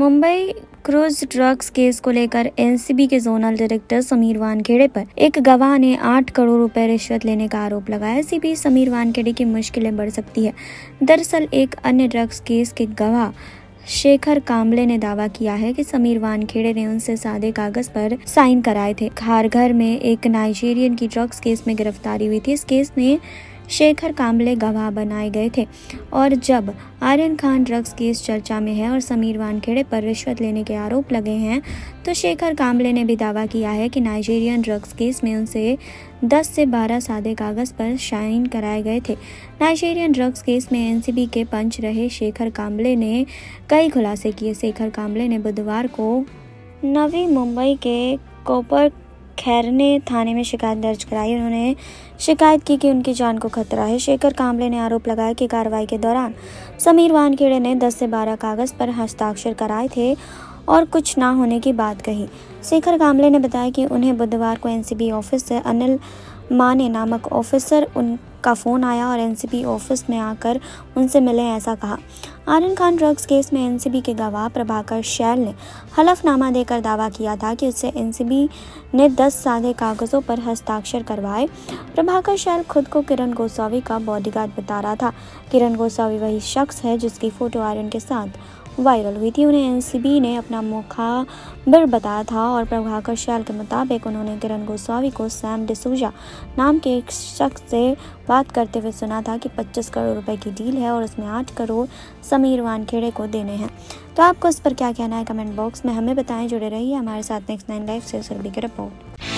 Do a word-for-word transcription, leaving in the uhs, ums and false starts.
Mumbai cruise drugs case को लेकर NCB के जोनल डायरेक्टर समीर वानखेड़े पर एक गवाह ने आठ करोड़ रुपए रिश्वत लेने का आरोप लगाया। सीबीआई समीर वानखेड़े की मुश्किलें बढ़ सकती है। दरअसल एक अन्य ड्रग्स केस के गवाह शेखर काम्बले ने दावा किया है कि समीर वानखेड़े ने उनसे सादे कागज पर साइन कराए थे। खारघर में एक नाइजीरियन की ड्रग्स केस में गिरफ्तारी हुई थी। इस केस में शेखर काम्बले गवाह बनाए गए थे और जब आर्यन खान ड्रग्स केस चर्चा में है और समीर वानखेड़े पर रिश्वत लेने के आरोप लगे हैं, तो शेखर काम्बले ने भी दावा किया है कि नाइजीरियन ड्रग्स केस में उनसे दस से बारह सादे कागज पर साइन कराए गए थे। नाइजीरियन ड्रग्स केस में एनसीबी के पंच रहे शेखर काम्बले ने कई खुलासे किए। शेखर काम्बले ने बुधवार को नवी मुंबई के कोपर खैरने थाने में शिकायत दर्ज कराई। उन्होंने शिकायत की कि उनकी जान को खतरा है। शेखर काम्बले ने आरोप लगाया कि कार्रवाई के दौरान समीर वानखेड़े ने दस से बारह कागज पर हस्ताक्षर कराए थे और कुछ ना होने की बात कही। शेखर काम्बले ने बताया कि उन्हें बुधवार को एनसीबी ऑफिस से अनिल माने नामक ऑफिसर उनका फ़ोन आया और एनसीबी ऑफिस में आकर उनसे मिले, ऐसा कहा। आर्यन खान ड्रग्स केस में एनसीबी के गवाह प्रभाकर शैल ने हलफनामा देकर दावा किया था कि उससे एनसीबी ने दस सादे कागज़ों पर हस्ताक्षर करवाए। प्रभाकर शैल खुद को किरण गोसावी का बॉडीगार्ड बता रहा था। किरण गोसावी वही शख्स है जिसकी फ़ोटो आर्यन के साथ वायरल हुई थी। उन्हें एनसीबी ने अपना मुखबिर बताया था और प्रभाकर शैल के मुताबिक उन्होंने किरण गोसावी को सैम डिसूजा नाम के एक शख्स से बात करते हुए सुना था कि पच्चीस करोड़ रुपए की डील है और उसमें आठ करोड़ समीर वानखेड़े को देने हैं। तो आपको इस पर क्या कहना है, कमेंट बॉक्स में हमें बताएं। जुड़े रहिए हमारे साथ नेक्स्ट नाइन लाइफ से। सुरभि की रिपोर्ट।